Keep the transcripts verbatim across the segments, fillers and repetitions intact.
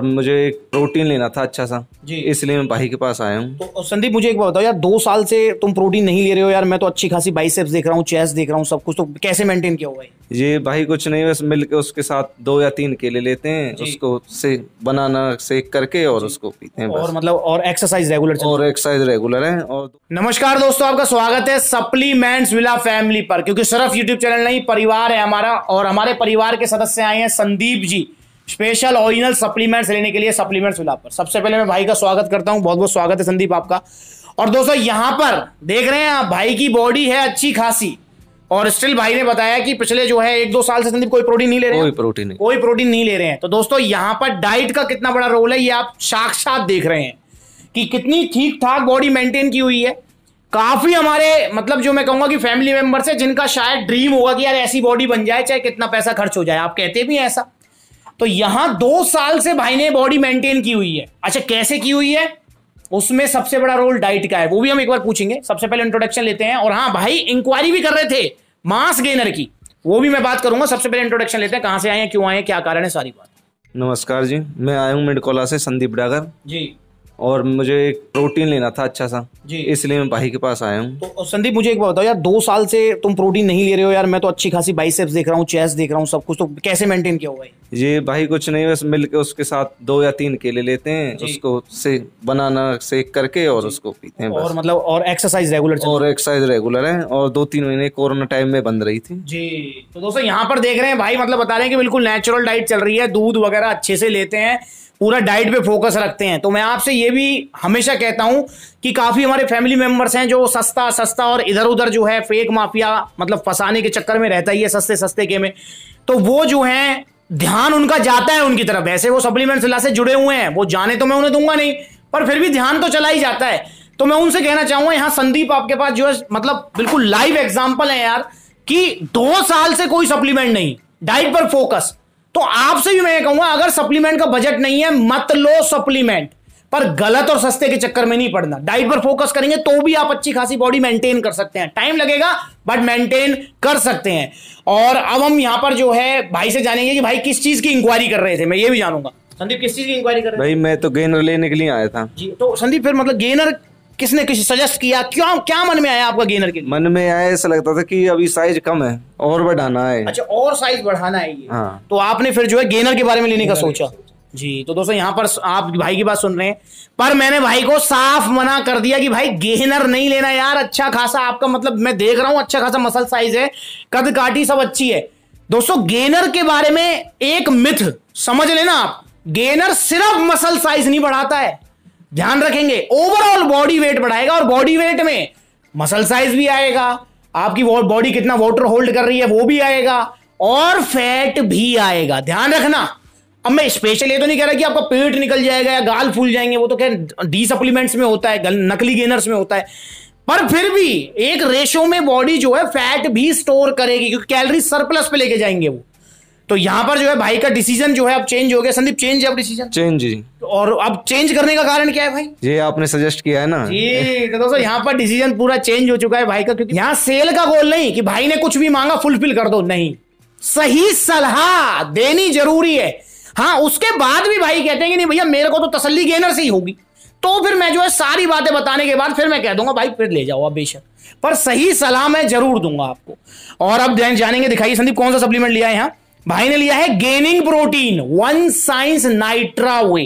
और मुझे एक प्रोटीन लेना था अच्छा सा जी, इसलिए मैं भाई के पास आया हूँ। तो संदीप मुझे एक बात बताओ यार, दो साल से तुम प्रोटीन नहीं ले रहे हो यार, मैं तो अच्छी खासी बाइसेप्स देख रहा हूँ, चेस्ट देख रहा हूँ, सब कुछ, तो कैसे मेंटेन किया हुआ है? ये भाई कुछ नहीं, बस मिलके उसके साथ दो या तीन केले लेते हैं, उसको से बनाना सेक करके और उसको पीते हैं, और मतलब और एक्सरसाइज रेगुलर और एक्सरसाइज रेगुलर है। और नमस्कार दोस्तों, आपका स्वागत है सप्लीमेंट्स विला फैमिली पर, क्योंकि सिर्फ यूट्यूब चैनल नहीं परिवार है हमारा, और हमारे परिवार के सदस्य आए हैं Sandeep ji special original supplements लेने के लिए सप्लीमेंट्स विला पर। सबसे पहले मैं भाई का स्वागत करता हूं, बहुत बहुत स्वागत है संदीप आपका। और दोस्तों यहां पर देख रहे हैं आप, भाई की बॉडी है अच्छी खासी, और स्टिल भाई ने बताया कि पिछले जो है एक दो साल से संदीप कोई प्रोटीन नहीं ले रहे हैं, कोई प्रोटीन नहीं कोई प्रोटीन नहीं ले रहे हैं। तो दोस्तों यहाँ पर डाइट का कितना बड़ा रोल है ये आप साक्षात देख रहे हैं कि कितनी ठीक ठाक बॉडी मेंटेन की हुई है। काफी हमारे मतलब जो मैं कहूंगा कि फैमिली मेंबर्स है जिनका शायद ड्रीम होगा कि यार ऐसी बॉडी बन जाए, चाहे कितना पैसा खर्च हो जाए, आप कहते भी हैं ऐसा। तो यहां दो साल से भाई ने बॉडी मेंटेन की हुई है। अच्छा कैसे की हुई है, उसमें सबसे बड़ा रोल डाइट का है, वो भी हम एक बार पूछेंगे। सबसे पहले इंट्रोडक्शन लेते हैं, और हाँ भाई इंक्वायरी भी कर रहे थे मास गेनर की, वो भी मैं बात करूंगा। सबसे पहले इंट्रोडक्शन लेते हैं, कहां से आए हैं, क्यों आए हैं, क्या कारण है, सारी बात। नमस्कार जी, मैं आया हूँ मेडकोला से, संदीप डागर जी, और मुझे एक प्रोटीन लेना था अच्छा सा जी, इसलिए मैं भाई के पास आया हूँ। तो संदीप मुझे एक बात बताओ यार, दो साल से तुम प्रोटीन नहीं ले रहे हो यार, मैं तो अच्छी खासी बाइसेप्स देख रहा हूँ, चेस्ट देख रहा हूँ, सब कुछ, तो कैसे मेंटेन किया हुआ है? ये भाई कुछ नहीं, बस मिलके उसके साथ दो या तीन केले लेते हैं, उसको से बनाना सेक करके और उसको पीते हैं, और मतलब और एक्सरसाइज रेगुलर और एक्सरसाइज रेगुलर है। और दो तीन महीने कोरोना टाइम में बंद रही थी जी। तो दोस्तों यहाँ पर देख रहे हैं भाई मतलब बता रहे हैं कि बिल्कुल नेचुरल डाइट चल रही है, दूध वगैरह अच्छे से लेते हैं, पूरा डाइट पे फोकस रखते हैं। तो मैं आपसे ये भी हमेशा कहता हूं कि काफी हमारे फैमिली मेंबर्स हैं जो सस्ता सस्ता और इधर उधर जो है फेक माफिया मतलब फंसाने के चक्कर में रहता ही है, सस्ते सस्ते के में, तो वो जो है ध्यान उनका जाता है उनकी तरफ। वैसे वो सप्लीमेंट्स विला से जुड़े हुए हैं, वो जाने तो मैं उन्हें दूंगा नहीं, पर फिर भी ध्यान तो चला ही जाता है। तो मैं उनसे कहना चाहूंगा, यहाँ संदीप आपके पास जो है मतलब बिल्कुल लाइव एग्जाम्पल है यार कि दो साल से कोई सप्लीमेंट नहीं, डाइट पर फोकस। तो आपसे भी मैं कहूंगा, अगर सप्लीमेंट का बजट नहीं है मत लो सप्लीमेंट, पर गलत और सस्ते के चक्कर में नहीं पड़ना। डाइट पर फोकस करेंगे तो भी आप अच्छी खासी बॉडी मेंटेन कर सकते हैं, टाइम लगेगा बट मेंटेन कर सकते हैं। और अब हम यहां पर जो है भाई से जानेंगे कि भाई किस चीज की इंक्वायरी कर रहे थे, मैं ये भी जानूंगा। संदीप किस चीज की इंक्वायरी कर रहे थे? भाई मैं तो गेनर लेने के लिए आया था जी। तो संदीप फिर मतलब गेनर किसने किसी सजेस्ट किया, क्यों, क्या मन में आया आपका गेनर के लिए? मन में आया ऐसा लगता था कि अभी साइज कम है और बढ़ाना है। अच्छा और साइज बढ़ाना है ये। हाँ। तो आपने फिर जो है गेनर के बारे में लेने का सोचा जी। तो दोस्तों यहाँ पर आप भाई की बात सुन रहे हैं, पर मैंने भाई को साफ मना कर दिया कि भाई गेनर नहीं लेना यार, अच्छा खासा आपका मतलब मैं देख रहा हूँ अच्छा खासा मसल साइज है, कद काठी सब अच्छी है। दोस्तों गेनर के बारे में एक मिथ समझ लेना आप, गेनर सिर्फ मसल साइज नहीं बढ़ाता है, ध्यान रखेंगे, ओवरऑल बॉडी वेट बढ़ाएगा, और बॉडी वेट में मसल साइज भी आएगा, आपकी बॉडी कितना वाटर होल्ड कर रही है वो भी आएगा, और फैट भी आएगा, ध्यान रखना। अब मैं स्पेशल ये तो नहीं कह रहा कि आपका पेट निकल जाएगा या गाल फूल जाएंगे, वो तो क्या डी सप्लीमेंट्स में होता है, नकली गेनर्स में होता है, पर फिर भी एक रेशो में बॉडी जो है फैट भी स्टोर करेगी, क्योंकि कैलोरी सरप्लस पे लेके जाएंगे वो। तो यहाँ पर जो है भाई का डिसीजन जो है अब चेंज हो गया। संदीप चेंज है अब डिसीजन? चेंज जी। और अब चेंज करने का कारण क्या है भाई? ये आपने सजेस्ट किया है ना जी। तो दोस्तों यहाँ पर डिसीजन पूरा चेंज हो चुका है भाई का, क्योंकि यहाँ सेल का गोल नहीं कि भाई ने कुछ भी मांगा फुलफिल कर दो, नहीं, सही सलाह देनी जरूरी है। हाँ उसके बाद भी भाई कहते हैं कि नहीं भैया मेरे को तो तसल्ली गेनर से ही होगी, तो फिर मैं जो है सारी बातें बताने के बाद फिर मैं कह दूंगा भाई फिर ले जाओ आप बेशक, पर सही सलाह मैं जरूर दूंगा आपको। और अब जानेंगे, दिखाइए संदीप कौन सा सप्लीमेंट लिया है। यहाँ भाई ने लिया है gaining protein one science Nitrawhey.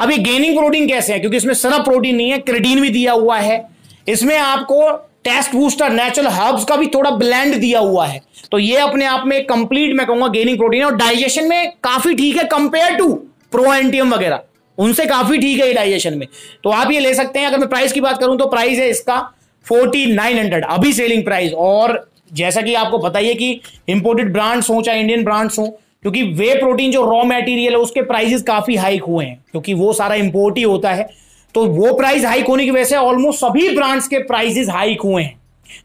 अब ये गेनिंग प्रोटीन कैसे है, क्योंकि इसमें सिर्फ प्रोटीन नहीं है, क्रिएटिन भी दिया हुआ है, इसमें आपको टेस्ट बूस्टर नेचुरल हर्ब्स का भी थोड़ा ब्लेंड दिया हुआ है। तो ये अपने आप में कंप्लीट मैं कहूंगा गेनिंग प्रोटीन है, और डाइजेशन में काफी ठीक है कंपेयर टू प्रो एंटियम वगैरह, उनसे काफी ठीक है ये डाइजेशन में, तो आप ये ले सकते हैं। अगर मैं प्राइस की बात करूं तो प्राइस है इसका फोर्टी नाइन हंड्रेड, अभी सेलिंग प्राइस। और जैसा कि आपको बताइए कि इंपोर्टेड ब्रांड्स हो चाहे इंडियन ब्रांड्स हो, क्योंकि वे प्रोटीन जो रॉ मटेरियल है उसके प्राइसेस काफी हाइक हुए हैं, क्योंकि वो सारा इंपोर्ट ही होता है, तो वो प्राइस हाइक होने की वजह से ऑलमोस्ट सभी ब्रांड्स के प्राइसेस हाइक हुए हैं।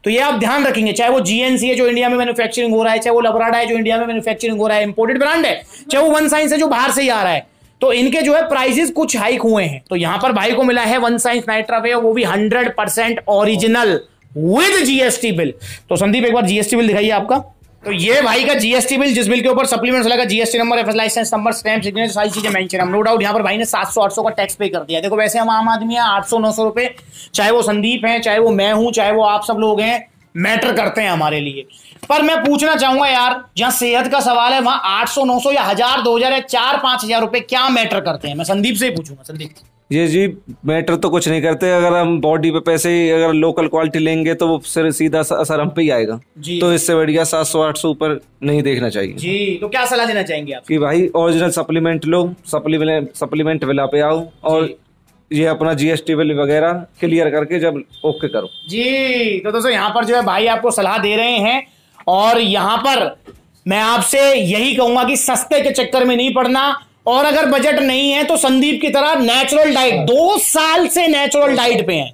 तो ये आप ध्यान रखेंगे, चाहे वो जीएनसी है जो इंडिया में मैन्युफैक्चरिंग हो रहा है, चाहे वो लबराडा है जो इंडिया में मैन्युफैक्चरिंग हो रहा है, इंपोर्टेड ब्रांड है, चाहे वो वन साइंस है जो बाहर से ही आ रहा है, तो इनके जो है प्राइसेस कुछ हाइक हुए हैं। तो यहां पर भाई को मिला है वन साइंस नाइट्रावे, वो भी hundred percent original with GST bill. तो संदीप एक बार जीएसटी बिल दिखाइए आपका। तो ये भाई का जीएसटी बिल, जिस बिल के ऊपर सप्लीमेंट्स लगा, GST number, FS license number, stamp, signature, सारी चीजें मेंशन है। नो डाउट यहाँ पर भाई ने सात सौ आठ सौ का टैक्स पे कर दिया। देखो वैसे हम आम आदमी है, आठ सौ नौ सौ रुपए, चाहे वो संदीप है, चाहे वो मैं हूँ, चाहे वो आप सब लोग हैं, मैटर करते हैं हमारे लिए। पर मैं पूछना चाहूंगा यार, जहां सेहत का सवाल है वहां आठ सौ नौ सौ या हजार दो हजार या चार पांच हजार रुपए क्या मैटर करते हैं? मैं संदीप से ही पूछूंगा। संदीप जी जी मैटर तो कुछ नहीं करते। अगर हम बॉडी पे पैसे ही अगर लोकल क्वालिटी लेंगे तो वो सिर्फ सीधा असर हम पे ही आएगा जी। तो इससे बढ़िया सात सौ आठ सौ ऊपर नहीं देखना चाहिए जी। तो क्या सलाह देना चाहेंगे आप कि भाई ओरिजिनल सप्लीमेंट लो, सप्लीमेंट सप्लीमेंट विला पे आओ और ये अपना जीएसटी बिल वगैरह क्लियर करके जब ओके करो जी। तो दोस्तों यहाँ पर जो है भाई आपको सलाह दे रहे हैं और यहाँ पर मैं आपसे यही कहूंगा कि सस्ते के चक्कर में नहीं पड़ना, और अगर बजट नहीं है तो संदीप की तरह नेचुरल डाइट, दो साल से नेचुरल डाइट पे हैं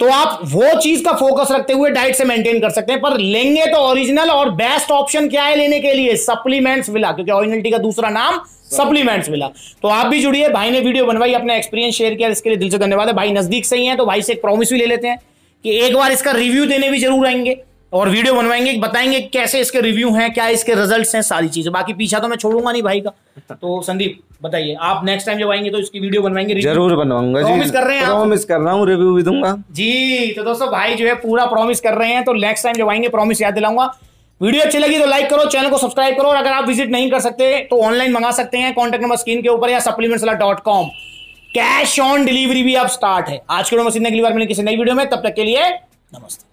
तो आप वो चीज का फोकस रखते हुए डाइट से मेंटेन कर सकते हैं। पर लेंगे तो ओरिजिनल, और बेस्ट ऑप्शन क्या है लेने के लिए? सप्लीमेंट्स विला, क्योंकि ओरिजिनलिटी का दूसरा नाम सप्लीमेंट्स मिला। तो आप भी जुड़िए, भाई ने वीडियो बनवाई, अपना एक्सपीरियंस शेयर किया, इसके लिए दिल से धन्यवाद है। भाई नजदीक से ही है तो भाई से एक प्रॉमिस भी ले लेते हैं कि एक बार इसका रिव्यू देने भी जरूर आएंगे और वीडियो बनवाएंगे, बताएंगे कैसे इसके रिव्यू हैं, क्या इसके रिजल्ट्स हैं, सारी चीजें। बाकी पीछा तो मैं छोड़ूंगा नहीं भाई का। तो संदीप बताइए, आप नेक्स्ट टाइम जब आएंगे तो इसकी वीडियो बनवाएंगे? जरूर बनवाऊंगा जी, प्रॉमिस कर रहे हैं, प्रॉमिस कर रहा हूं, रिव्यू भी दूंगा जी। तो दोस्तों भाई जो है पूरा प्रॉमिस कर रहे हैं, तो नेक्स्ट टाइम जब आएंगे प्रॉमिस याद दिलाऊंगा। वीडियो अच्छी लगी तो लाइक करो, चैनल को सब्सक्राइब करो, और अगर आप विजिट नहीं कर सकते तो ऑनलाइन मंगा सकते हैं, कॉन्टैक्ट नंबर स्क्रीन के ऊपर या supplements villa dot com. Cash on delivery भी अब स्टार्ट है। आज के वीडियो में सीखने के लिए, बार मिलेंगे किसी नई वीडियो में, तब तक के लिए नमस्ते।